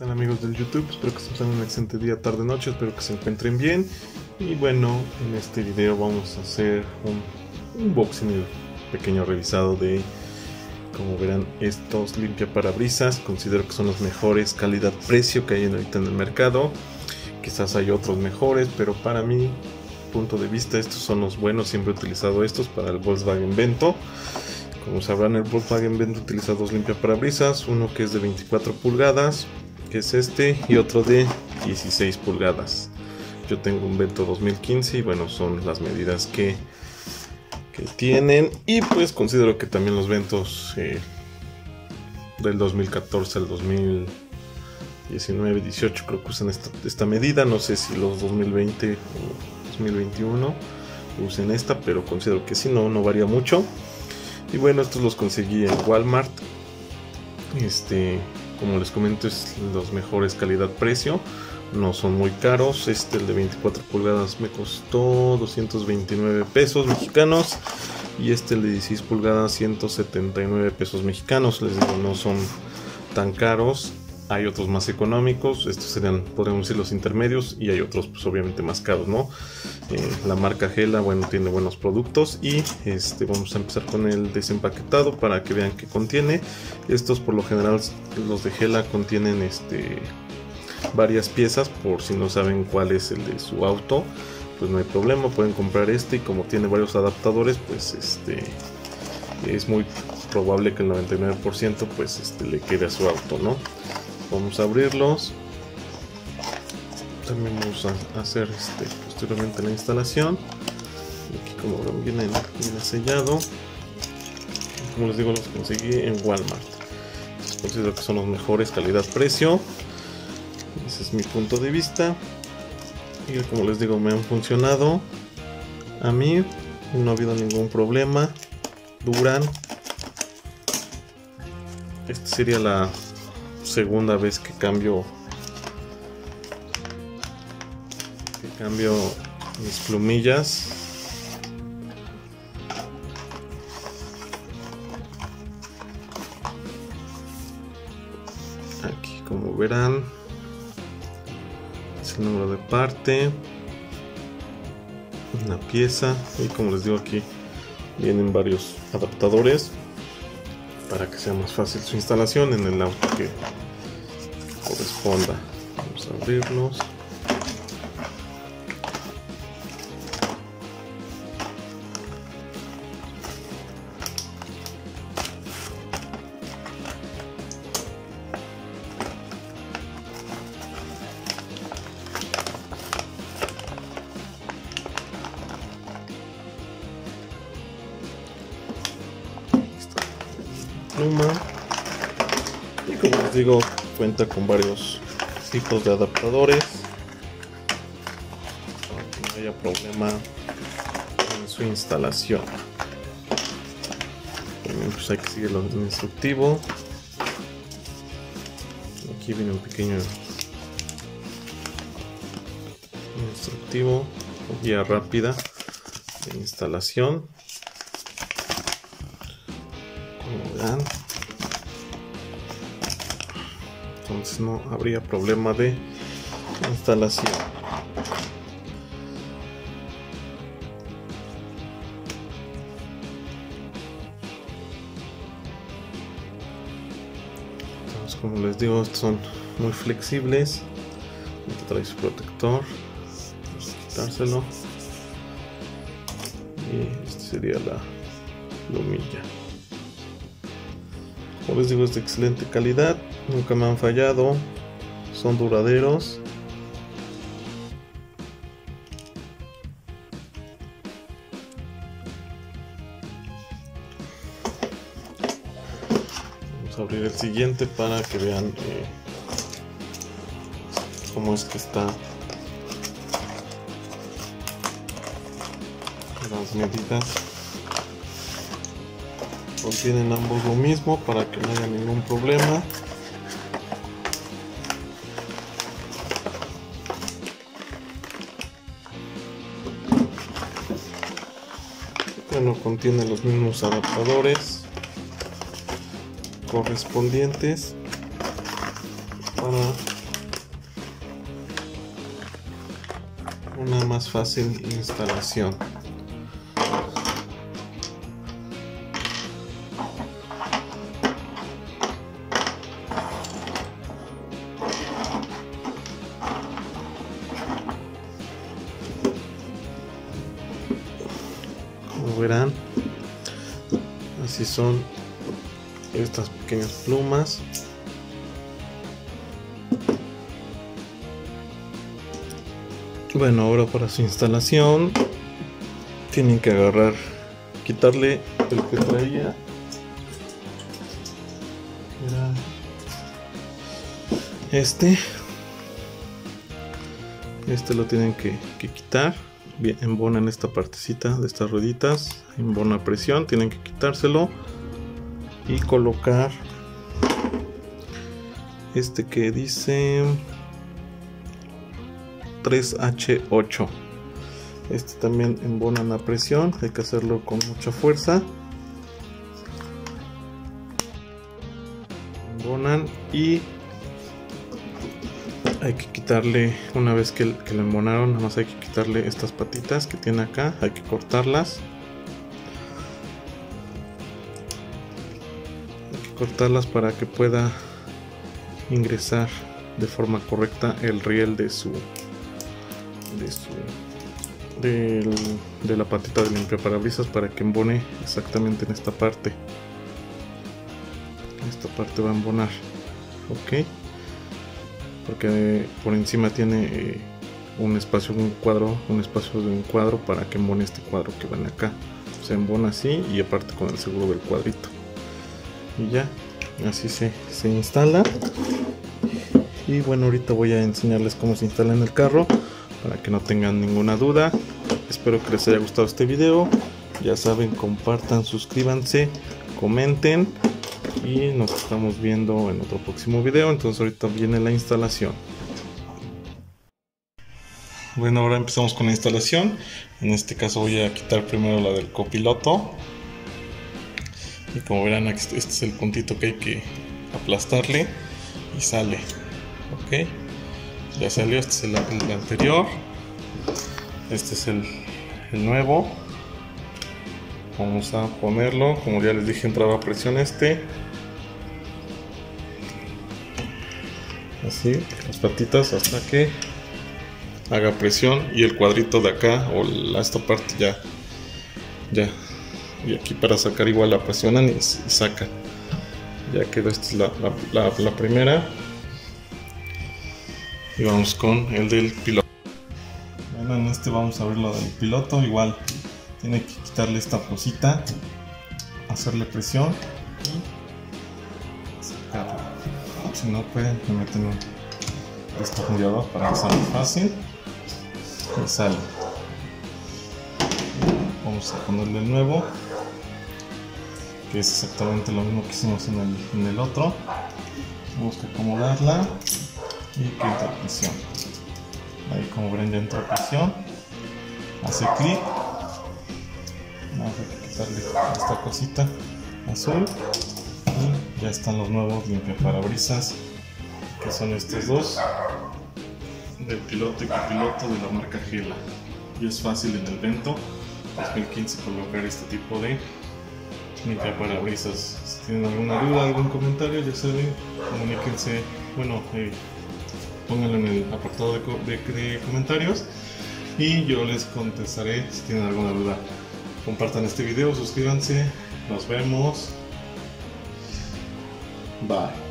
están amigos del YouTube? Espero que estén un excelente día, tarde, noche, espero que se encuentren bien. Y bueno, en este video vamos a hacer un unboxing pequeño revisado de, como verán, estos limpiaparabrisas. Considero que son los mejores calidad-precio que hay ahorita en el mercado. Quizás hay otros mejores, pero para mi punto de vista estos son los buenos. Siempre he utilizado estos para el Volkswagen Vento. Como sabrán, el Volkswagen Vento utiliza dos limpiaparabrisas, uno que es de 24 pulgadas, que es este, y otro de 16 pulgadas. Yo tengo un Vento 2015 y bueno, son las medidas que tienen. Y pues considero que también los Ventos del 2014 al 2019, 18 creo que usan esta medida. No sé si los 2020 o 2021 usen esta, pero considero que si no varía mucho. Y bueno, estos los conseguí en Walmart. Como les comento, es los mejores calidad-precio. No son muy caros. El de 24 pulgadas me costó 229 pesos mexicanos. Y el de 16 pulgadas 179 pesos mexicanos. Les digo, no son tan caros. Hay otros más económicos, estos serían, podríamos decir, los intermedios, y hay otros pues obviamente más caros, ¿no? La marca Hella, bueno, tiene buenos productos. Y vamos a empezar con el desempaquetado para que vean qué contiene. Estos por lo general, los de Hella, contienen varias piezas, por si no saben cuál es el de su auto, pues no hay problema, pueden comprar y como tiene varios adaptadores, pues es muy probable que el 99% pues le quede a su auto, ¿no? Vamos a abrirlos. También vamos a hacer posteriormente la instalación. Aquí, como ven, viene sellado. Como les digo, los conseguí en Walmart. Considero que son los mejores calidad-precio. Ese es mi punto de vista. Y como les digo, me han funcionado. A mí no ha habido ningún problema. Duran. Esta sería la segunda vez que cambio mis plumillas. Aquí, como verán, es el número de parte, una pieza, y como les digo, aquí vienen varios adaptadores para que sea más fácil su instalación en el auto que corresponda. Vamos a abrirlos. Y como les digo, cuenta con varios tipos de adaptadores para que no haya problema en su instalación. También pues hay que seguir lo instructivo. Aquí viene un pequeño instructivo, guía rápida de instalación. Entonces no habría problema de instalación. Entonces, como les digo, estos son muy flexibles. Aquí trae su protector, vamos a quitárselo, y esta sería la plumilla. Como les digo, es de excelente calidad, nunca me han fallado, son duraderos. Vamos a abrir el siguiente para que vean cómo es que está, las medidas. Contienen ambos lo mismo para que no haya ningún problema. Bueno, contiene los mismos adaptadores correspondientes. para una más fácil instalación. Como verán, así son estas pequeñas plumas. Bueno, ahora para su instalación tienen que agarrar, quitarle el que traía, era este lo tienen que quitar. Bien, embonan esta partecita de estas rueditas, embona presión, tienen que quitárselo y colocar este que dice 3H8. Este también embonan a presión, hay que hacerlo con mucha fuerza. Embonan y hay que quitarle, una vez que lo embonaron, nada más hay que quitarle estas patitas que tiene acá, hay que cortarlas. Hay que cortarlas para que pueda ingresar de forma correcta el riel de la patita de limpiaparabrisas, para que embone exactamente en esta parte. Esta parte va a embonar, ok, porque por encima tiene un espacio, un espacio de un cuadro para que embone este cuadro que van acá. Se embona así y aparte con el seguro del cuadrito, y ya así se instala. Y bueno, ahorita voy a enseñarles cómo se instala en el carro, para que no tengan ninguna duda. Espero que les haya gustado este video. Ya saben, compartan, suscríbanse, comenten, y nos estamos viendo en otro próximo video. Entonces ahorita viene la instalación. Bueno, ahora empezamos con la instalación. En este caso voy a quitar primero la del copiloto, y como verán, este es el puntito que hay que aplastarle y sale. Ok, ya salió. Este es el anterior, este es el nuevo. Vamos a ponerlo, como ya les dije, entraba a presión este, así, las patitas hasta que haga presión, y el cuadrito de acá, o esta parte ya, y aquí para sacar igual la presionan y sacan. Ya quedó. Esta es la primera. Y vamos con el del piloto. Bueno, en este vamos a ver lo del piloto. Igual tiene que quitarle esta cosita, hacerle presión y sacarlo. Si no, pueden meter un destornillador para que salga fácil y sale. Vamos a ponerle el nuevo, que es exactamente lo mismo que hicimos en el otro. Tenemos que acomodarla y que entra presión. Ahí, como ven, ya entra presión, hace clic. Vamos a quitarle esta cosita azul y ya están los nuevos limpiaparabrisas, que son estos dos, del piloto y copiloto, de la marca Hella. Y es fácil en el Vento 2015 colocar este tipo de limpiaparabrisas. Si tienen alguna duda, algún comentario, ya saben, comuníquense. Bueno, pónganlo en el apartado de comentarios y yo les contestaré si tienen alguna duda. Compartan este video, suscríbanse, nos vemos, bye.